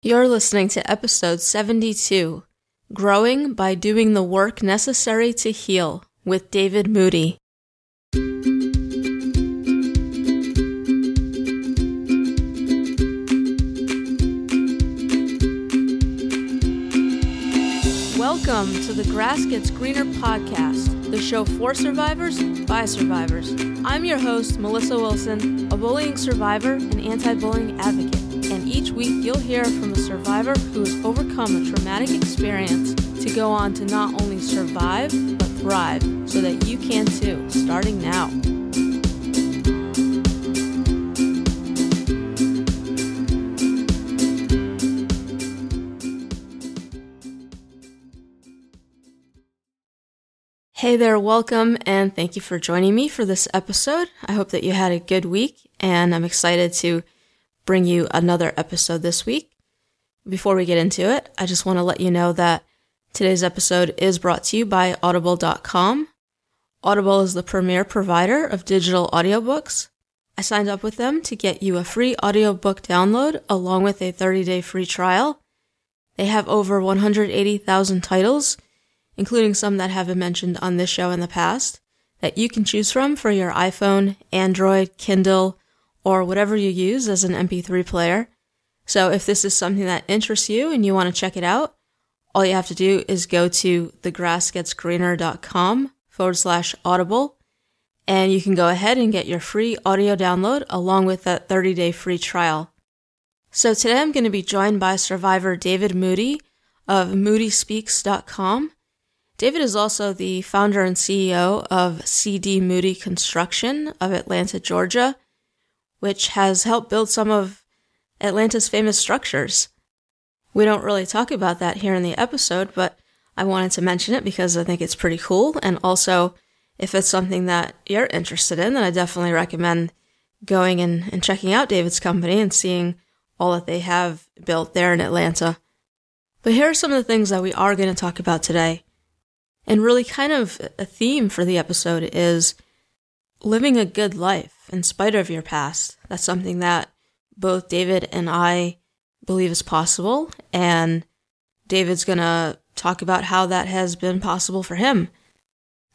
You're listening to episode 72, Growing by Doing the Work Necessary to Heal, with David Moody. Welcome to the Grass Gets Greener podcast, the show for survivors, by survivors. I'm your host, Melissa Wilson, a bullying survivor and anti-bullying advocate. And each week you'll hear from a survivor who has overcome a traumatic experience to go on to not only survive, but thrive, so that you can too, starting now. Hey there, welcome, and thank you for joining me for this episode. I hope that you had a good week, and I'm excited to bring you another episode this week. Before we get into it, I just want to let you know that today's episode is brought to you by Audible.com. Audible is the premier provider of digital audiobooks. I signed up with them to get you a free audiobook download along with a 30-day free trial. They have over 180,000 titles, including some that have been mentioned on this show in the past, that you can choose from for your iPhone, Android, Kindle, or whatever you use as an MP3 player. So if this is something that interests you and you want to check it out, all you have to do is go to thegrassgetsgreener.com/audible, and you can go ahead and get your free audio download along with that 30-day free trial. So today I'm going to be joined by survivor David Moody of MoodySpeaks.com. David is also the founder and CEO of CD Moody Construction of Atlanta, Georgia, which has helped build some of Atlanta's famous structures. We don't really talk about that here in the episode, but I wanted to mention it because I think it's pretty cool. And also, if it's something that you're interested in, then I definitely recommend going and checking out David's company and seeing all that they have built there in Atlanta. But here are some of the things that we are going to talk about today. And really kind of a theme for the episode is living a good life in spite of your past. That's something that both David and I believe is possible, and David's going to talk about how that has been possible for him.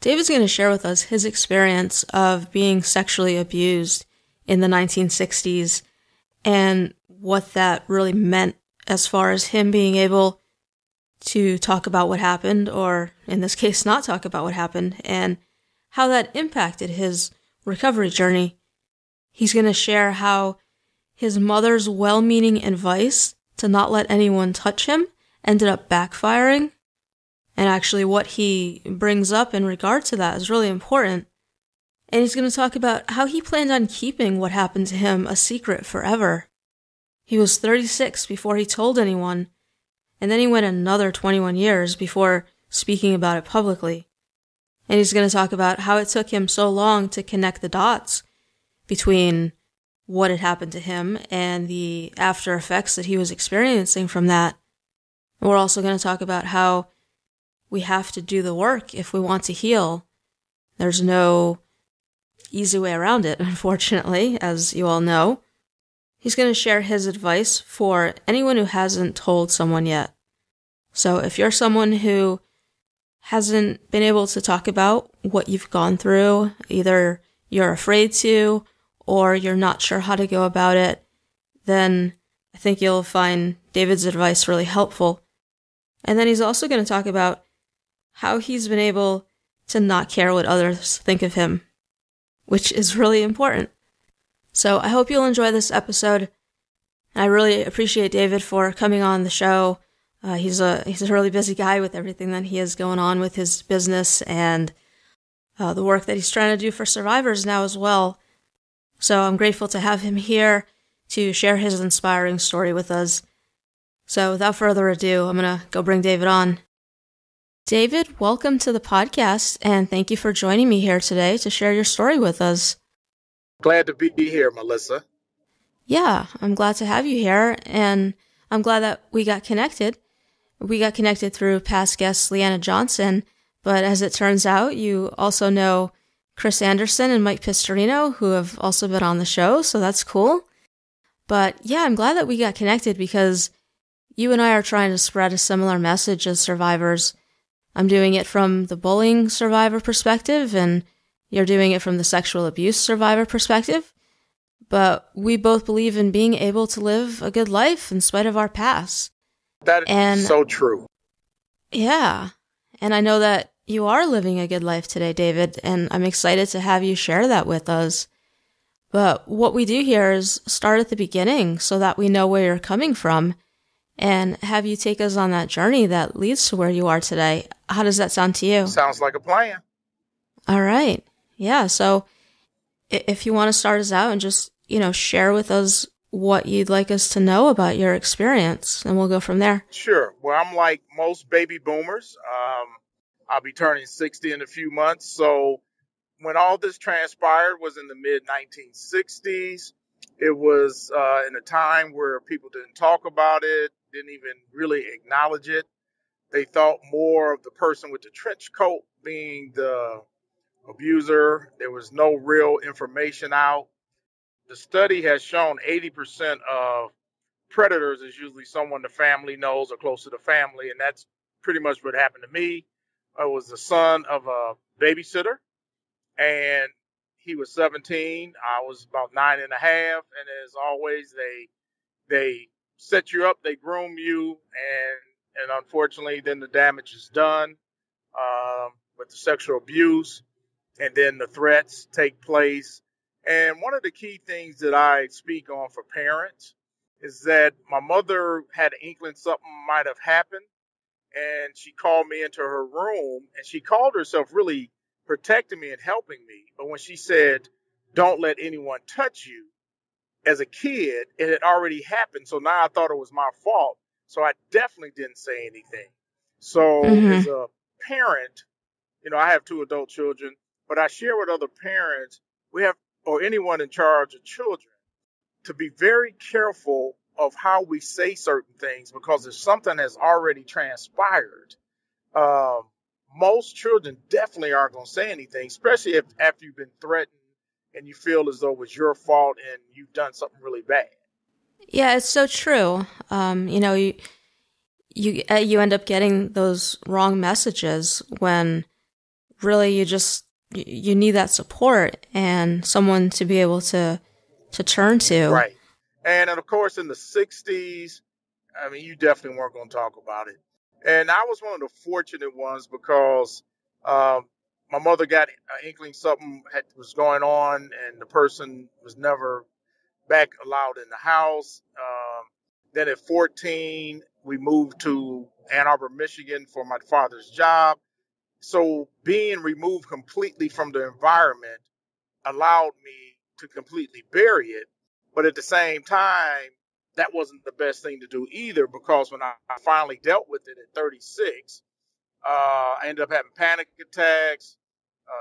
David's going to share with us his experience of being sexually abused in the 1960s and what that really meant as far as him being able to talk about what happened, or in this case, not talk about what happened, and how that impacted his recovery journey. He's going to share how his mother's well-meaning advice to not let anyone touch him ended up backfiring. And actually what he brings up in regard to that is really important. And he's going to talk about how he planned on keeping what happened to him a secret forever. He was 36 before he told anyone, and then he went another 21 years before speaking about it publicly. And he's going to talk about how it took him so long to connect the dots between what had happened to him and the after effects that he was experiencing from that. And we're also going to talk about how we have to do the work if we want to heal. There's no easy way around it, unfortunately, as you all know. He's going to share his advice for anyone who hasn't told someone yet. So if you're someone who hasn't been able to talk about what you've gone through, either you're afraid to, or you're not sure how to go about it, then I think you'll find David's advice really helpful. And then he's also going to talk about how he's been able to not care what others think of him, which is really important. So I hope you'll enjoy this episode. I really appreciate David for coming on the show. He's a really busy guy with everything that he has going on with his business and the work that he's trying to do for survivors now as well. So I'm grateful to have him here to share his inspiring story with us. So without further ado, I'm going to go bring David on. David, welcome to the podcast, and thank you for joining me here today to share your story with us. Glad to be here, Melissa. Yeah, I'm glad to have you here, and I'm glad that we got connected. We got connected through past guest Leanna Johnson, but as it turns out, you also know Chris Anderson and Mike Pistorino, who have also been on the show, so that's cool. But yeah, I'm glad that we got connected because You and I are trying to spread a similar message as survivors. I'm doing it from the bullying survivor perspective, and you're doing it from the sexual abuse survivor perspective. But we both believe in being able to live a good life in spite of our past. That is so true. Yeah. And I know that you are living a good life today, David, and I'm excited to have you share that with us. But what we do here is start at the beginning so that we know where you're coming from and have you take us on that journey that leads to where you are today. How does that sound to you? Sounds like a plan. All right. Yeah. So if you want to start us out and just, share with us what you'd like us to know about your experience, and we'll go from there. Sure. Well, I'm like most baby boomers. I'll be turning 60 in a few months. So when all this transpired was in the mid-1960s. It was in a time where people didn't talk about it, didn't even really acknowledge it. They thought more of the person with the trench coat being the abuser. There was no real information out. The study has shown 80% of predators is usually someone the family knows or close to the family, and that's pretty much what happened to me. I was the son of a babysitter, and he was 17. I was about 9 and a half, and as always, they set you up, they groom you, and unfortunately, then the damage is done with the sexual abuse, and then the threats take place. And one of the key things that I speak on for parents is that my mother had an inkling something might have happened, and she called me into her room, and she called herself really protecting me and helping me. But when she said, "Don't let anyone touch you," as a kid, it had already happened. So now I thought it was my fault. So I definitely didn't say anything. So as a parent, I have 2 adult children, but I share with other parents, or anyone in charge of children, to be very careful of how we say certain things, because if something has already transpired, most children definitely aren't going to say anything, especially if after you've been threatened and you feel as though it's your fault and you've done something really bad. Yeah, it's so true. You end up getting those wrong messages when really you need that support and someone to be able to turn to. Right. And of course, in the 60s, you definitely weren't going to talk about it. And I was one of the fortunate ones because my mother got an inkling something was going on, and the person was never back allowed in the house. Then at 14, we moved to Ann Arbor, Michigan for my father's job. So being removed completely from the environment allowed me to completely bury it. But at the same time, that wasn't the best thing to do either, because when I finally dealt with it at 36, I ended up having panic attacks,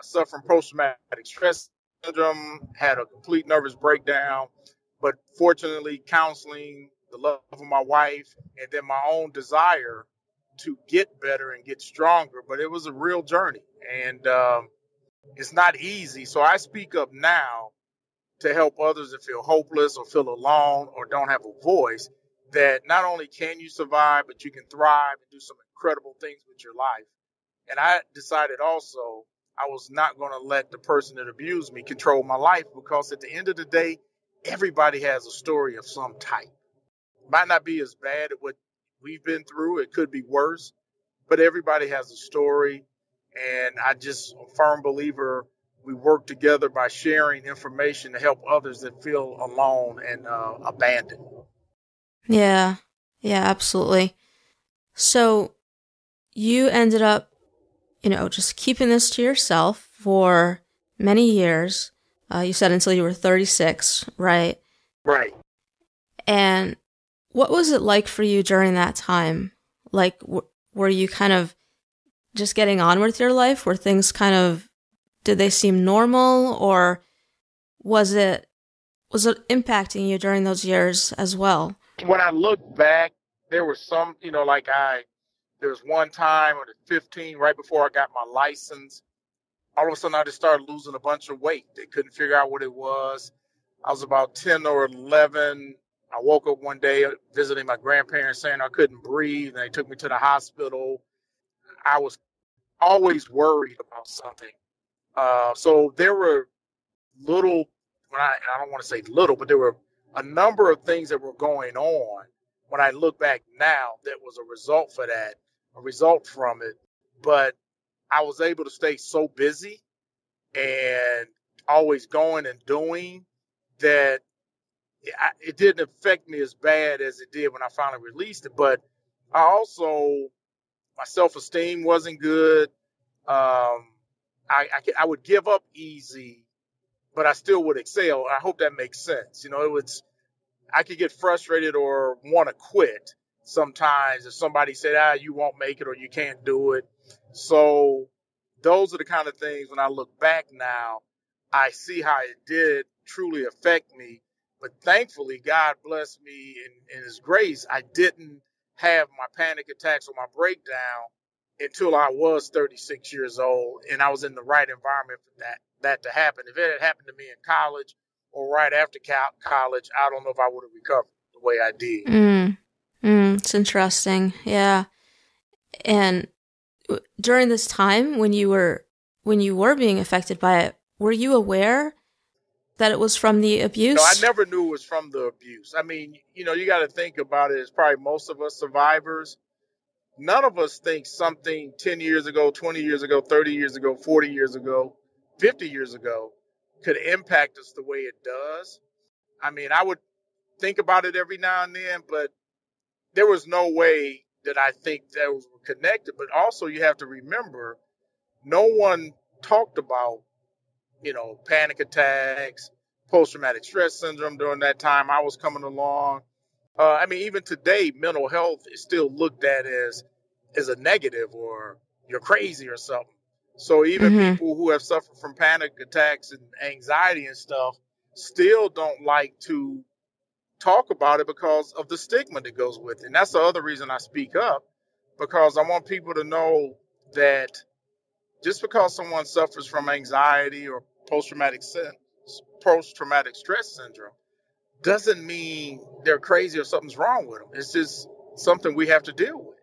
suffering post-traumatic stress syndrome, had a complete nervous breakdown. But fortunately, counseling, the love of my wife, and then my own desire to get better and get stronger. But it was a real journey, and it's not easy. So I speak up now to help others that feel hopeless or feel alone or don't have a voice, that not only can you survive, but you can thrive and do some incredible things with your life. And I decided also I was not going to let the person that abused me control my life, because at the end of the day, everybody has a story of some type. It might not be as bad at what we've been through. It could be worse, but everybody has a story. And I just a firm believer we work together by sharing information to help others that feel alone and abandoned. Yeah, absolutely. So you ended up, just keeping this to yourself for many years. You said until you were 36, right? Right. And what was it like for you during that time? Like, were you kind of just getting on with your life? Were things did they seem normal, or was it impacting you during those years as well? When I look back, there was some, there was one time at 15, right before I got my license, all of a sudden I just started losing a bunch of weight. They couldn't figure out what it was. I was about 10 or 11. I woke up one day visiting my grandparents saying I couldn't breathe, and they took me to the hospital. I was always worried about something. So there were little, I don't want to say little, but there were a number of things that were going on when I look back now that was a result for that, a result from it. But I was able to stay so busy and always going and doing that it didn't affect me as bad as it did when I finally released it. But I also, my self-esteem wasn't good. I would give up easy, but I still would excel. I hope that makes sense. You know, I could get frustrated or want to quit sometimes if somebody said, you won't make it or you can't do it. So those are the kind of things when I look back now, I see how it did truly affect me. But thankfully, God blessed me in his grace. I didn't have my panic attacks or my breakdown until I was 36 years old. And I was in the right environment for that to happen. If it had happened to me in college or right after college, I don't know if I would have recovered the way I did. It's interesting. Yeah. And during this time when you were being affected by it, were you aware that it was from the abuse? No, I never knew it was from the abuse. I mean, you know, you got to think about it. It's probably most of us survivors. None of us think something 10 years ago, 20 years ago, 30 years ago, 40 years ago, 50 years ago could impact us the way it does. I mean, I would think about it every now and then, but there was no way that I think those were connected. But also you have to remember, no one talked about, you know, panic attacks, post-traumatic stress syndrome during that time. I was coming along. I mean, even today, mental health is still looked at as a negative or you're crazy or something. So even people who have suffered from panic attacks and anxiety and stuff still don't like to talk about it because of the stigma that goes with it. And that's the other reason I speak up, because I want people to know that just because someone suffers from anxiety or post-traumatic stress syndrome doesn't mean they're crazy or something's wrong with them. It's just something we have to deal with.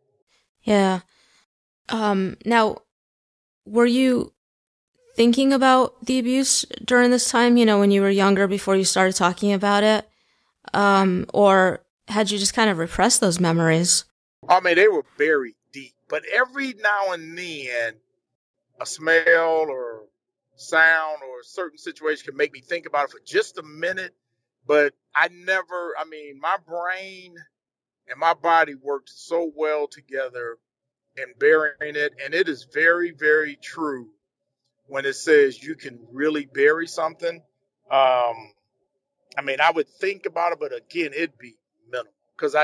Yeah. Now, were you thinking about the abuse during this time, you know, when you were younger before you started talking about it? Or had you just kind of repressed those memories? I mean, they were buried deep. But every now and then, a smell or sound or a certain situation can make me think about it for just a minute. But my brain and my body worked so well together in burying it. And it is very, very true when it says you can really bury something. I mean, I would think about it, but again, it'd be minimal. Because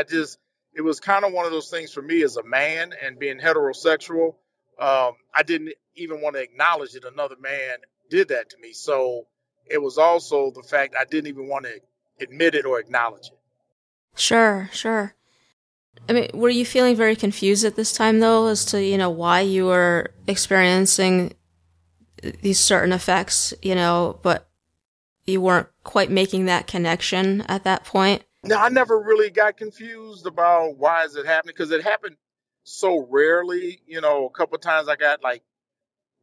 it was kind of one of those things for me as a man and being heterosexual. I didn't even want to acknowledge that another man did that to me. So it was also the fact I didn't even want to admit it or acknowledge it. Sure. I mean, were you feeling very confused at this time, though, as to, you know, why you were experiencing these certain effects, you know, but you weren't quite making that connection at that point? No, I never really got confused about why is it happening, because it happened so rarely. You know, a couple of times I got like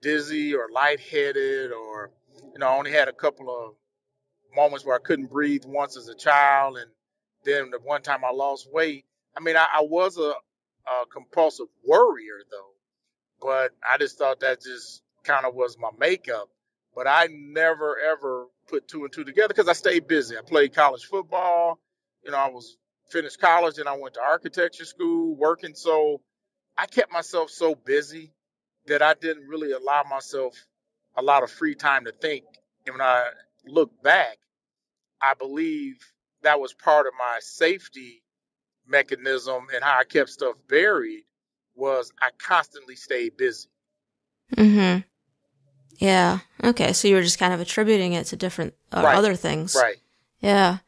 dizzy or lightheaded, or, you know, I only had a couple of moments where I couldn't breathe once as a child. And then the one time I lost weight. I mean, I was a compulsive worrier though, but I just thought that just kind of was my makeup. But I never ever put two and two together because I stayed busy. I played college football. You know, I was finished college and I went to architecture school working. So I kept myself so busy that I didn't really allow myself a lot of free time to think. And when I look back, I believe that was part of my safety mechanism and how I kept stuff buried was I constantly stayed busy. Mm-hmm. Yeah. Okay. So you were just kind of attributing it to different other things. Right. Yeah.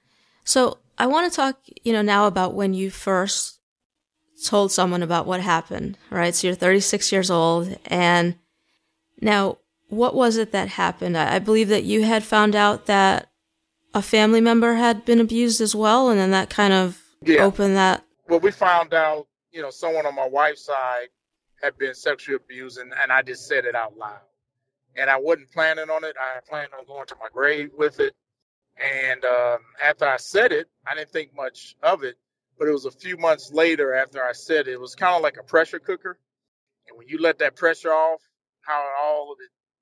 So I want to talk, you know, now about when you first told someone about what happened, right? So you're 36 years old. And now what was it that happened? I believe that you had found out that a family member had been abused as well, and then that kind of opened that. Well, we found out, you know, someone on my wife's side had been sexually abused, and I just said it out loud. And I wasn't planning on it. I planned on going to my grave with it. And after I said it, I didn't think much of it. But it was a few months later after I said it, it was kind of like a pressure cooker. And when you let that pressure off, how it all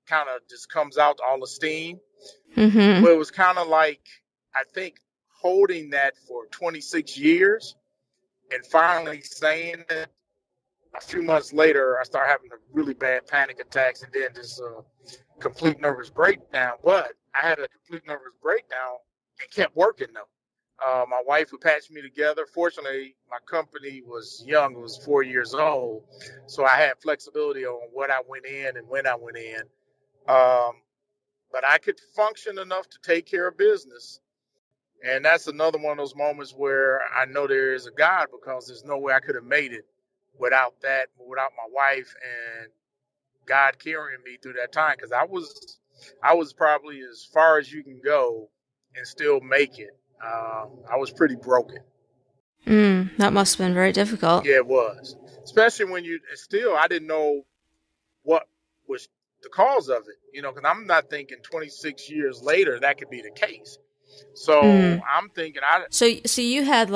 kind of just comes out, all the steam. Mm-hmm. Well, it was kind of like, I think, holding that for 26 years and finally saying it. A few months later, I started having really bad panic attacks and then this complete nervous breakdown. But I had a complete nervous breakdown and kept working, though. My wife who patched me together, fortunately, my company was young. It was 4 years old. So I had flexibility on what I went in and when I went in. But I could function enough to take care of business. And that's another one of those moments where I know there is a God, because there's no way I could have made it without that, without my wife and God carrying me through that time. Because I was probably as far as you can go and still make it. I was pretty broken. That must have been very difficult. Yeah, it was. Especially when I didn't know what was the cause of it, you know, because I'm not thinking 26 years later that could be the case. So I'm thinking So you had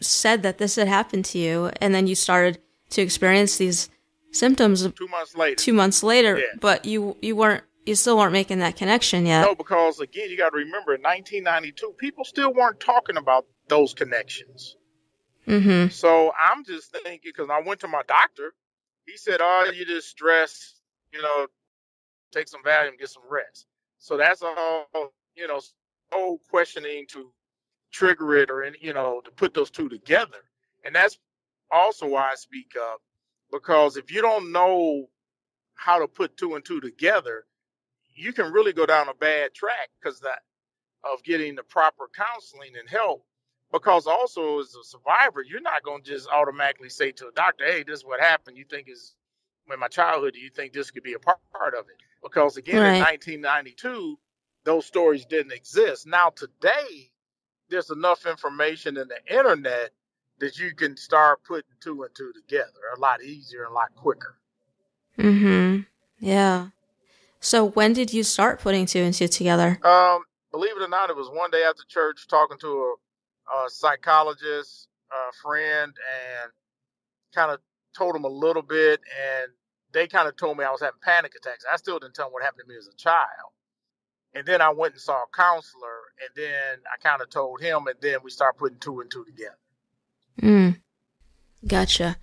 said that this had happened to you, and then you started to experience these symptoms 2 months later. Yeah. But you still weren't making that connection yet. No, because again, you got to remember, in 1992, people still weren't talking about those connections. Mm-hmm. So I'm just thinking, because I went to my doctor, he said, "Oh, you just stress, you know, take some Valium, get some rest." So that's a whole, you know, no questioning to trigger it or, you know, to put those two together. And that's also why I speak up, because if you don't know how to put two and two together, you can really go down a bad track because of getting the proper counseling and help. Because also, as a survivor, you're not going to just automatically say to a doctor, "Hey, this is what happened. You think is in my childhood. Do you think this could be a part of it?" Because again, in 1992, those stories didn't exist. Now today, there's enough information in the internet that you can start putting two and two together a lot easier and a lot quicker. Mm-hmm. Yeah. So when did you start putting two and two together? Believe it or not, it was one day after church, talking to a psychologist, a friend, and kind of told him a little bit. And they kind of told me I was having panic attacks. I still didn't tell them what happened to me as a child. And then I went and saw a counselor, and then I kind of told him, and then we started putting two and two together. Gotcha.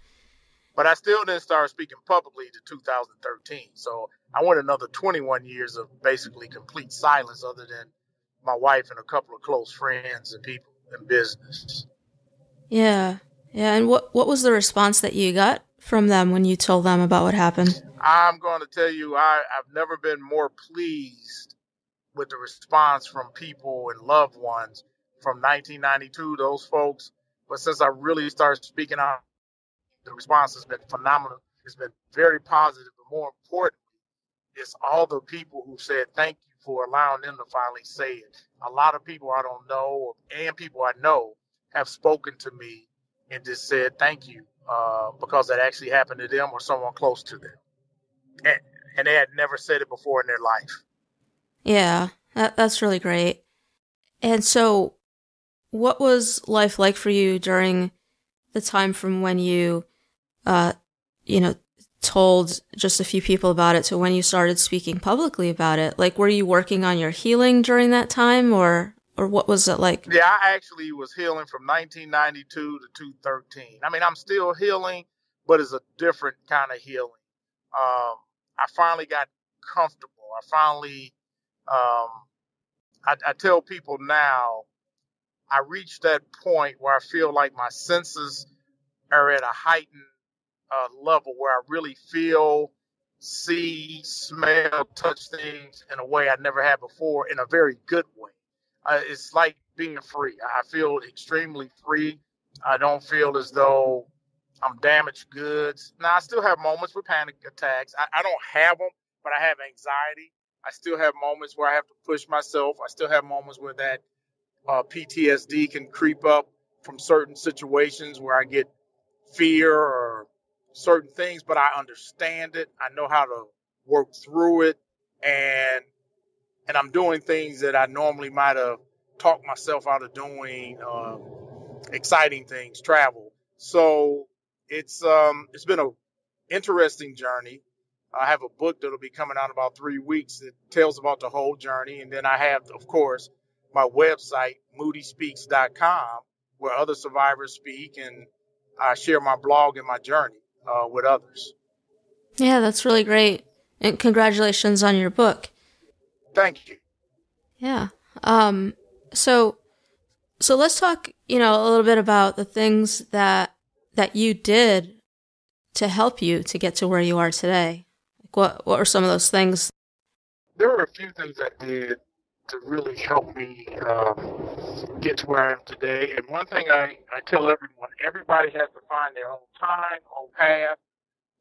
But I still didn't start speaking publicly to 2013. So I went another 21 years of basically complete silence, other than my wife and a couple of close friends and people in business. Yeah. Yeah. And what was the response that you got from them when you told them about what happened? I'm going to tell you, I've never been more pleased with the response from people and loved ones from 1992, those folks. But since I really started speaking out, the response has been phenomenal. It's been very positive. But more importantly, it's all the people who said thank you for allowing them to finally say it. A lot of people I don't know and people I know have spoken to me and just said thank you because that actually happened to them or someone close to them. And they had never said it before in their life. Yeah, that's really great. And so what was life like for you during the time from when you told just a few people about it to when you started speaking publicly about it? Like, were you working on your healing during that time, or what was it like? Yeah, I actually was healing from 1992 to 2013. I mean, I'm still healing, but it's a different kind of healing. I finally got comfortable. I finally, I tell people now, I reached that point where I feel like my senses are at a heightened level where I really feel, see, smell, touch things in a way I never had before, in a very good way. It's like being free. I feel extremely free. I don't feel as though I'm damaged goods. Now, I still have moments with panic attacks. I don't have them, but I have anxiety. I still have moments where I have to push myself. I still have moments where that PTSD can creep up from certain situations where I get fear or certain things, but I understand it. I know how to work through it, and I'm doing things that I normally might have talked myself out of doing, exciting things, travel. So it's been an interesting journey. I have a book that'll be coming out in about 3 weeks that tells about the whole journey. And then I have, of course, my website, MoodySpeaks.com, where other survivors speak, and I share my blog and my journey with others. Yeah, that's really great. And congratulations on your book. Thank you. Yeah. So let's talk, a little bit about the things that you did to help you to get to where you are today. Like what were some of those things? There were a few things I did to really help me get to where I am today. And one thing I tell everyone, everybody has to find their own time, own path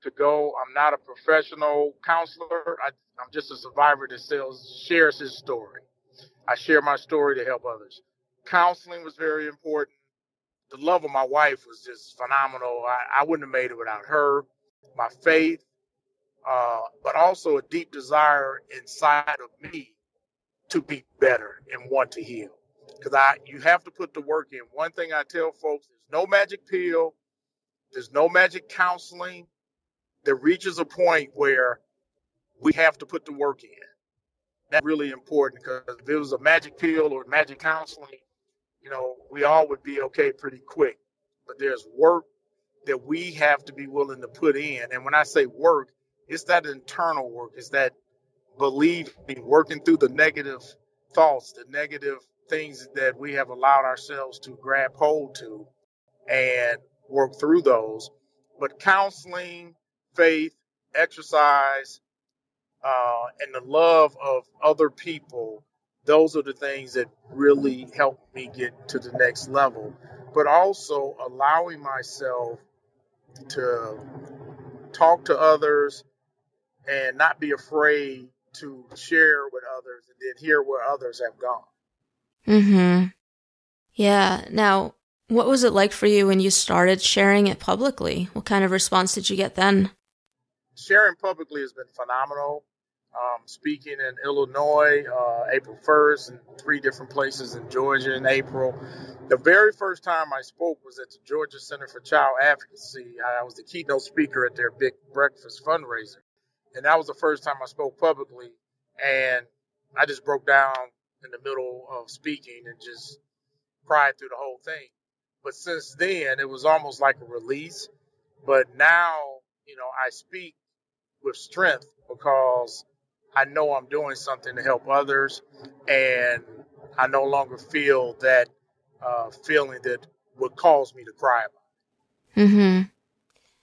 to go. I'm not a professional counselor. I'm just a survivor that shares his story. I share my story to help others. Counseling was very important. The love of my wife was just phenomenal. I wouldn't have made it without her. My faith, but also a deep desire inside of me to be better and want to heal. Because you have to put the work in. One thing I tell folks, there's no magic pill. There's no magic counseling that reaches a point where we have to put the work in. That's really important, because if it was a magic pill or magic counseling, we all would be okay pretty quick. But there's work that we have to be willing to put in. And when I say work, it's that internal work. It's that believing, working through the negative thoughts, the negative things that we have allowed ourselves to grab hold to, and work through those. But counseling, faith, exercise, and the love of other people, those are the things that really helped me get to the next level. But also allowing myself to talk to others and not be afraid to share with others, and then hear where others have gone. Mm-hmm. Yeah. Now, what was it like for you when you started sharing it publicly? What kind of response did you get then? Sharing publicly has been phenomenal. Speaking in Illinois, April 1st, and 3 different places in Georgia in April. The very first time I spoke was at the Georgia Center for Child Advocacy. I was the keynote speaker at their Big Breakfast fundraiser. And that was the first time I spoke publicly. And I just broke down in the middle of speaking and just cried through the whole thing. But since then, it was almost like a release. But now, I speak with strength because I know I'm doing something to help others, and I no longer feel that feeling that would cause me to cry about it. Mm-hmm.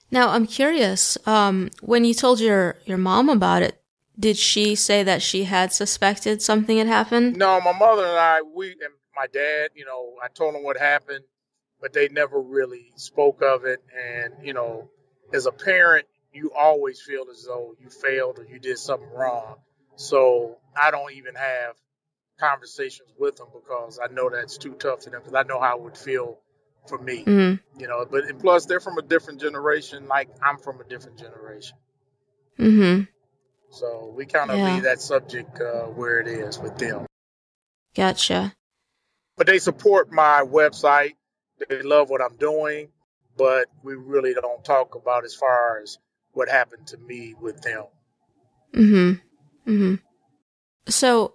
Now, I'm curious, when you told your mom about it, did she say that she had suspected something had happened? No, my mother and I and my dad, I told them what happened, but they never really spoke of it. And, as a parent, you always feel as though you failed or you did something wrong. So I don't even have conversations with them because I know that's too tough for them, because I know how it would feel for me. Mm-hmm. But and plus they're from a different generation, like I'm from a different generation. Mm-hmm. So we kind of leave that subject where it is with them. Gotcha. But they support my website. They love what I'm doing, but we really don't talk about as far as what happened to me with them. Mm-hmm. Mm-hmm. So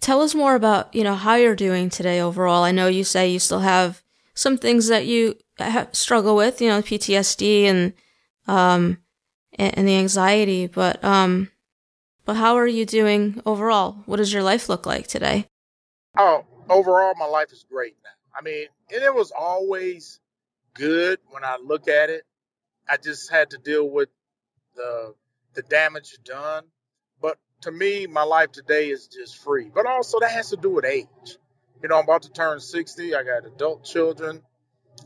tell us more about, how you're doing today overall. I know you say you still have some things that you struggle with, PTSD and the anxiety, but how are you doing overall? What does your life look like today? Oh, overall, my life is great now. And it was always good when I look at it. I just had to deal with the damage done. But to me, my life today is just free. But also that has to do with age. I'm about to turn 60. I got adult children.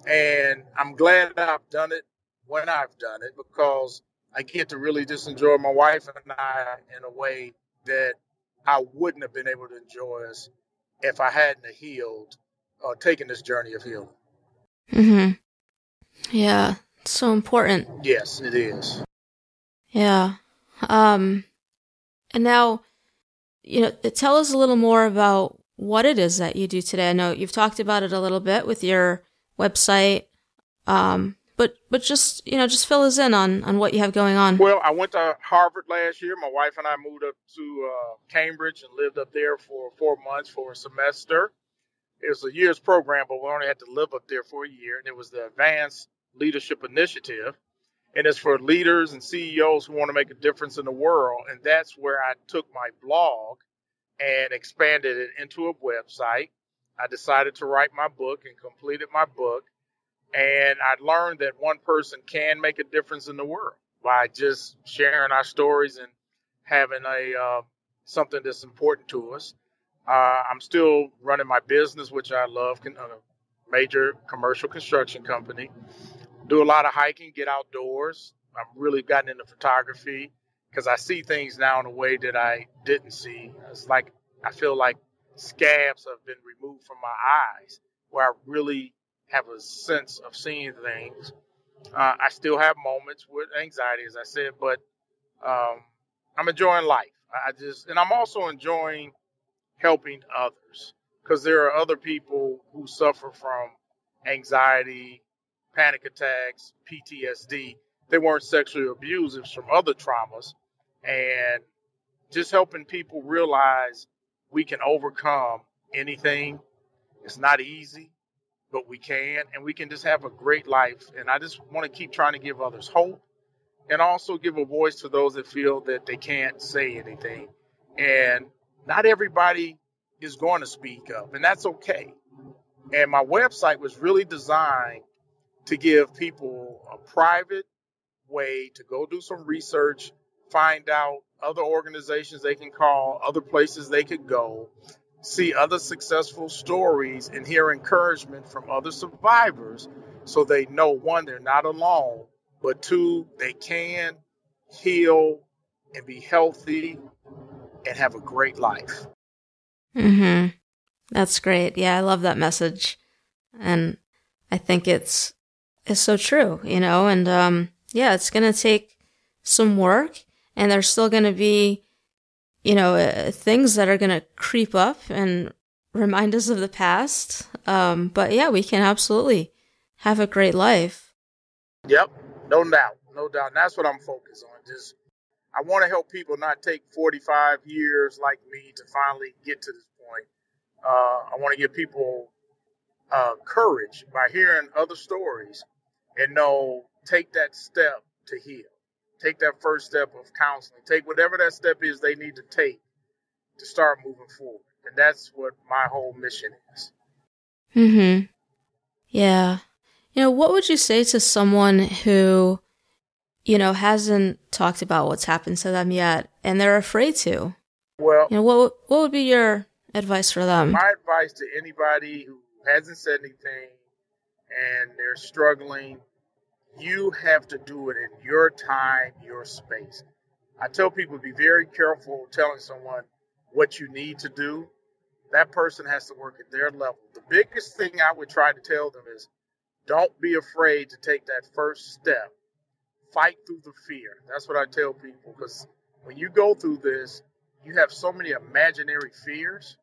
And I'm glad that I've done it when I've done it, because I get to really just enjoy my wife and I in a way that I wouldn't have been able to enjoy us if I hadn't healed or taken this journey of healing. Mm-hmm. Yeah, it's so important. Yes, it is. Yeah. And now, tell us a little more about what it is that you do today. I know you've talked about it a little bit with your website, but just fill us in on what you have going on. Well, I went to Harvard last year. My wife and I moved up to Cambridge and lived up there for 4 months for a semester. It was a year's program, but we only had to live up there for a year. And it was the Advanced Leadership Initiative. And it's for leaders and CEOs who want to make a difference in the world. And that's where I took my blog and expanded it into a website. I decided to write my book and completed my book. And I learned that one person can make a difference in the world by just sharing our stories and having something that's important to us. I'm still running my business, which I love, a major commercial construction company. Do a lot of hiking, get outdoors. I've really gotten into photography because I see things now in a way that I didn't see. It's like I feel like scabs have been removed from my eyes where I really have a sense of seeing things. I still have moments with anxiety, as I said, but I'm enjoying life. And I'm also enjoying helping others, because there are other people who suffer from anxiety, panic attacks, PTSD. They weren't sexually abused, it was from other traumas. And just helping people realize we can overcome anything. It's not easy, but we can. And we can just have a great life. And I just want to keep trying to give others hope and also give a voice to those that feel that they can't say anything. And not everybody is going to speak up, and that's okay. And my website was really designed to give people a private way to go do some research, find out other organizations they can call, other places they could go, see other successful stories, and hear encouragement from other survivors so they know, one, they're not alone, but two, they can heal and be healthy and have a great life. Mm-hmm. That's great. Yeah, I love that message. And I think it's so true, and it's going to take some work, and there's still going to be, things that are going to creep up and remind us of the past. But yeah, we can absolutely have a great life. Yep. No doubt. And that's what I'm focused on. I want to help people not take 45 years like me to finally get to this point. I want to give people courage by hearing other stories and know, take that step to heal. Take that first step of counseling. Take whatever that step is they need to take to start moving forward. And that's what my whole mission is. Mm-hmm. Yeah. What would you say to someone who hasn't talked about what's happened to them yet, and they're afraid to? Well, what would be your advice for them? My advice to anybody who hasn't said anything and they're struggling, you have to do it in your time, your space. I tell people be very careful telling someone what you need to do. That person has to work at their level. The biggest thing I would try to tell them is don't be afraid to take that first step. Fight through the fear. That's what I tell people, because when you go through this, you have so many imaginary fears,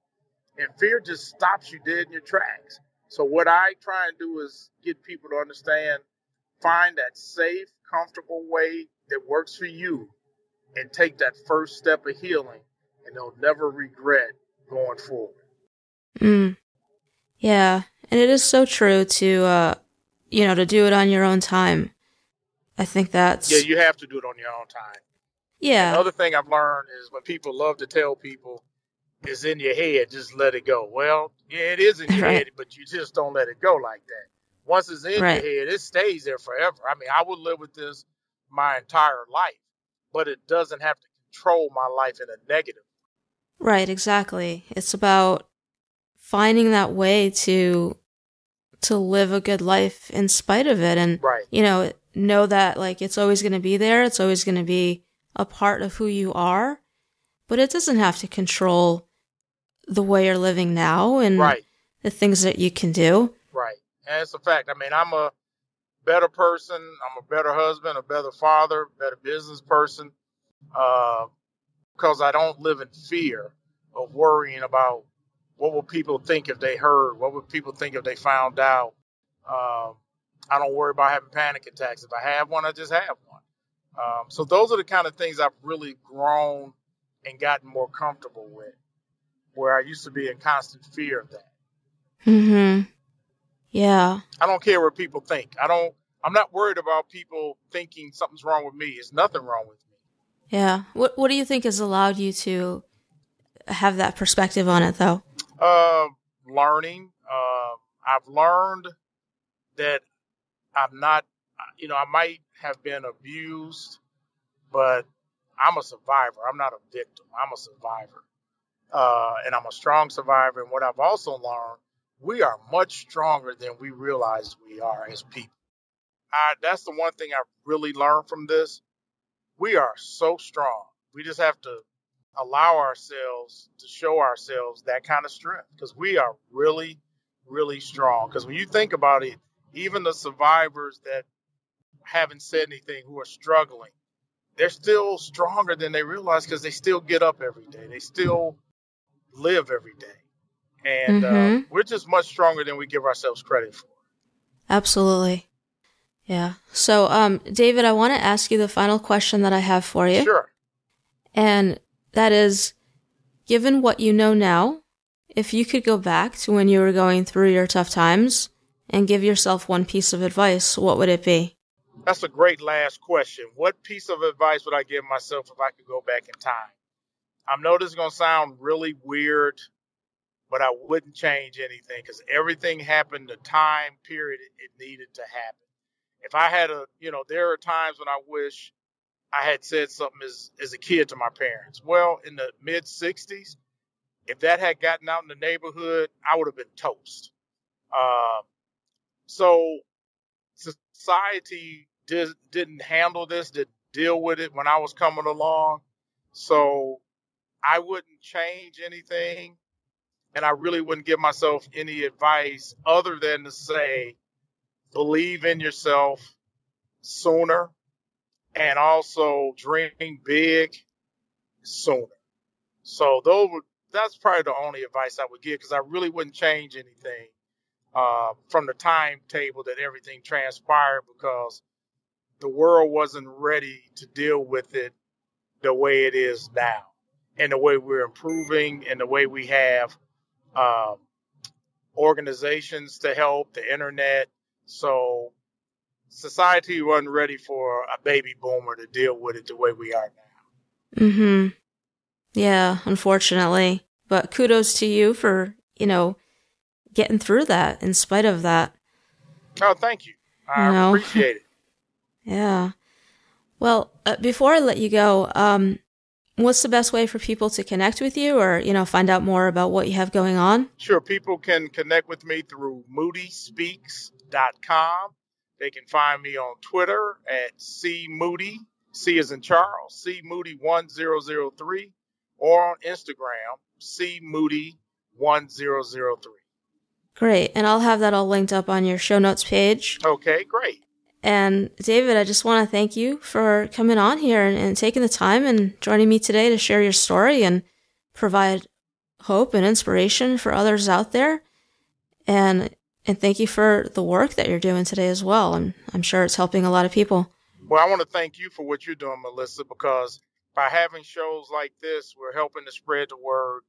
and fear just stops you dead in your tracks. So what I try and do is get people to understand, find that safe, comfortable way that works for you and take that first step of healing, and they'll never regret going forward. Mm. Yeah. And it is so true to, to do it on your own time. I think that's... Yeah, you have to do it on your own time. Yeah. Another thing I've learned is when people love to tell people it's in your head, just let it go. Well, yeah, it is in your head, but you just don't let it go like that. Once it's in your head, it stays there forever. I mean, I would live with this my entire life, but it doesn't have to control my life in a negative. Right, exactly. It's about finding that way to live a good life in spite of it. And, know that it's always going to be there. It's always going to be a part of who you are. but it doesn't have to control the way you're living now and the things that you can do. Right. And it's a fact. I mean, I'm a better person. I'm a better husband, a better father, better business person, because I don't live in fear of worrying about what will people think if they heard, what would people think if they found out. I don't worry about having panic attacks. If I have one, I just have one. So those are the kind of things I've really grown and gotten more comfortable with, where I used to be in constant fear of that. Mm-hmm. Yeah. I don't care what people think. I'm not worried about people thinking something's wrong with me. There's nothing wrong with me. Yeah. What do you think has allowed you to have that perspective on it, though? Learning. I've learned that I'm not, I might have been abused, but I'm a survivor. I'm not a victim. I'm a survivor. And I'm a strong survivor. And what I've also learned, we are much stronger than we realize we are as people. That's the one thing I've really learned from this. We are so strong. We just have to allow ourselves to show ourselves that kind of strength, because we are really, really strong. Because when you think about it, even the survivors that haven't said anything, who are struggling, they're still stronger than they realize, because they still get up every day. They still live every day. And we're just much stronger than we give ourselves credit for. Absolutely. Yeah. So, David, I want to ask you the final question that I have for you. Sure. And that is, given what you know now, if you could go back to when you were going through your tough times and give yourself one piece of advice, what would it be? That's a great last question. What piece of advice would I give myself if I could go back in time? I know this is going to sound really weird, but I wouldn't change anything, because everything happened the time period it needed to happen. If I had there are times when I wish I had said something as a kid to my parents. Well, in the mid 60s, if that had gotten out in the neighborhood, I would have been toast. So society didn't handle this, didn't deal with it when I was coming along. So I wouldn't change anything. And I really wouldn't give myself any advice other than to say, believe in yourself sooner, and also dream big sooner. So that's probably the only advice I would give, because I really wouldn't change anything from the timetable that everything transpired, because the world wasn't ready to deal with it the way it is now, and the way we're improving, and the way we have organizations to help, the internet. So society wasn't ready for a baby boomer to deal with it the way we are now. Mm-hmm. Yeah, unfortunately. But kudos to you for, getting through that in spite of that. Oh, thank you. I appreciate it. Yeah. Well, before I let you go, what's the best way for people to connect with you or, find out more about what you have going on? Sure. People can connect with me through MoodySpeaks.com. They can find me on Twitter at @CMoody, C as in Charles, CMoody1003, or on Instagram, CMoody1003. Great. And I'll have that all linked up on your show notes page. Okay, great. And David, I just want to thank you for coming on here and taking the time and joining me today to share your story and provide hope and inspiration for others out there. And thank you for the work that you're doing today as well. I'm sure it's helping a lot of people. Well, I want to thank you for what you're doing, Melissa, because by having shows like this, we're helping to spread the word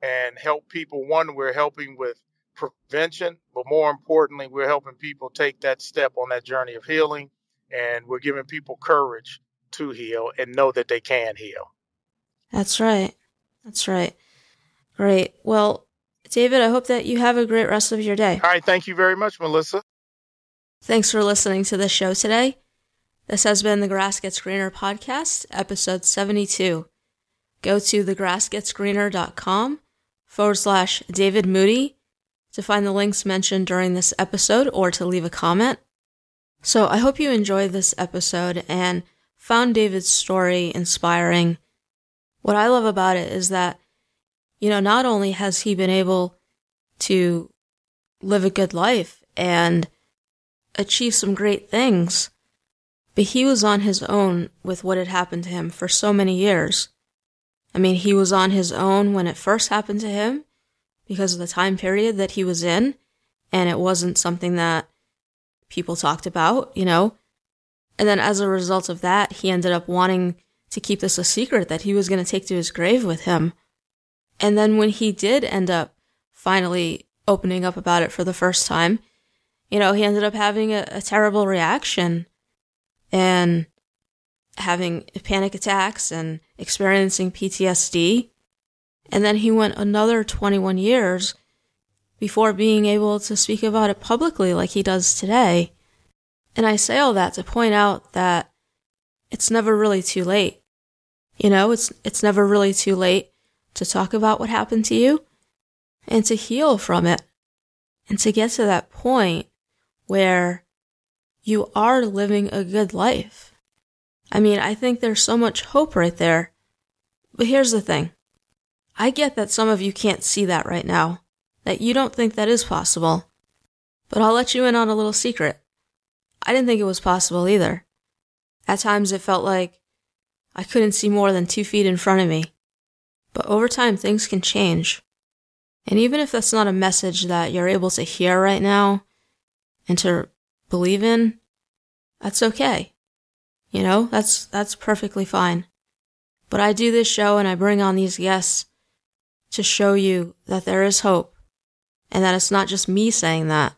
and help people. One, we're helping with prevention, but more importantly, we're helping people take that step on that journey of healing, and we're giving people courage to heal and know that they can heal. That's right. That's right. Great. Well, David, I hope that you have a great rest of your day. All right. Thank you very much, Melissa. Thanks for listening to the show today. This has been the Grass Gets Greener podcast, episode 72. Go to thegrassgetsgreener.com / David Moody to find the links mentioned during this episode or to leave a comment. So I hope you enjoyed this episode and found David's story inspiring. What I love about it is that, you know, not only has he been able to live a good life and achieve some great things, but he was on his own with what had happened to him for so many years. I mean, he was on his own when it first happened to him because of the time period that he was in, and it wasn't something that people talked about, you know. And then as a result of that, he ended up wanting to keep this a secret that he was going to take to his grave with him. And then when he did end up finally opening up about it for the first time, you know, he ended up having a terrible reaction and having panic attacks and experiencing PTSD. And then he went another 21 years before being able to speak about it publicly like he does today. And I say all that to point out that it's never really too late. You know, it's never really too late to talk about what happened to you and to heal from it and to get to that point where you are living a good life. I mean, I think there's so much hope right there. But here's the thing. I get that some of you can't see that right now, that you don't think that is possible. But I'll let you in on a little secret. I didn't think it was possible either. At times it felt like I couldn't see more than 2 feet in front of me. But over time, things can change. And even if that's not a message that you're able to hear right now and to believe in, that's okay. You know, that's perfectly fine. But I do this show and I bring on these guests to show you that there is hope and that it's not just me saying that.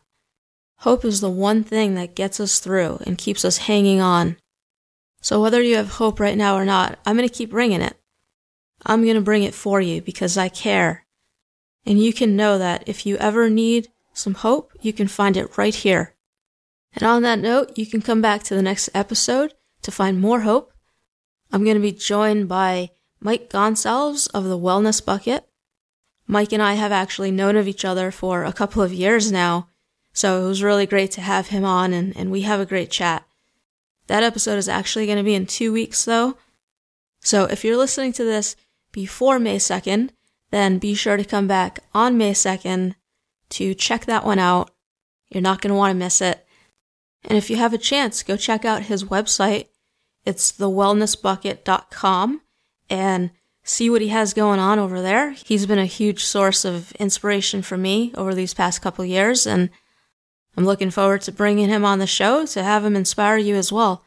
Hope is the one thing that gets us through and keeps us hanging on. So whether you have hope right now or not, I'm going to keep bringing it. I'm going to bring it for you because I care. And you can know that if you ever need some hope, you can find it right here. And on that note, you can come back to the next episode to find more hope. I'm going to be joined by Mike Gonsalves of The Wellness Bucket. Mike and I have actually known of each other for a couple of years now, so it was really great to have him on, and we have a great chat. That episode is actually going to be in 2 weeks, though. So if you're listening to this before May 2nd, then be sure to come back on May 2nd to check that one out. You're not going to want to miss it. And if you have a chance, go check out his website. It's thewellnessbucket.com, and see what he has going on over there. He's been a huge source of inspiration for me over these past couple years, and I'm looking forward to bringing him on the show to have him inspire you as well.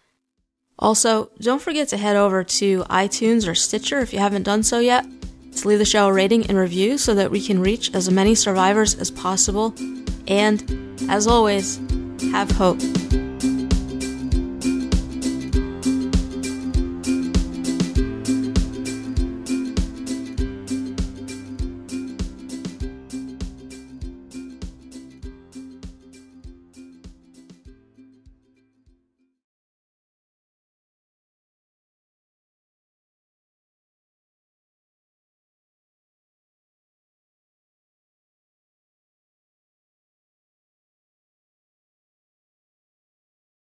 Also, don't forget to head over to iTunes or Stitcher if you haven't done so yet, to leave the show a rating and review so that we can reach as many survivors as possible. And, as always, have hope.